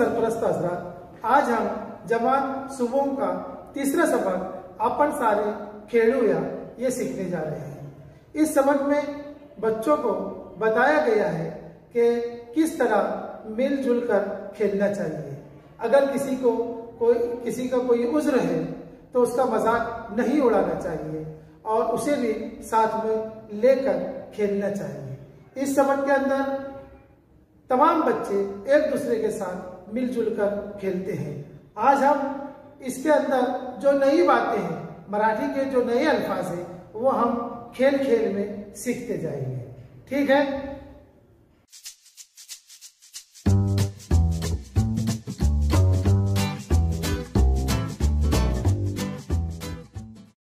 सरपरस्त असतात। आज हम जवान सुबों का तीसरा सबक अपन सारे खेलूया ये सीखने जा रहे हैं। इस सबक में बच्चों को बताया गया है कि किस तरह मिलजुल कर खेलना चाहिए। अगर किसी का कोई उज्र है तो उसका मजाक नहीं उड़ाना चाहिए और उसे भी साथ में लेकर खेलना चाहिए। इस सबक के अंदर तमाम बच्चे एक दूसरे के साथ मिलजुल कर खेलते हैं। आज हम इसके अंदर जो नई बातें हैं, मराठी के जो नए अल्फाज हैं, वो हम खेल खेल में सीखते जाएंगे। ठीक है।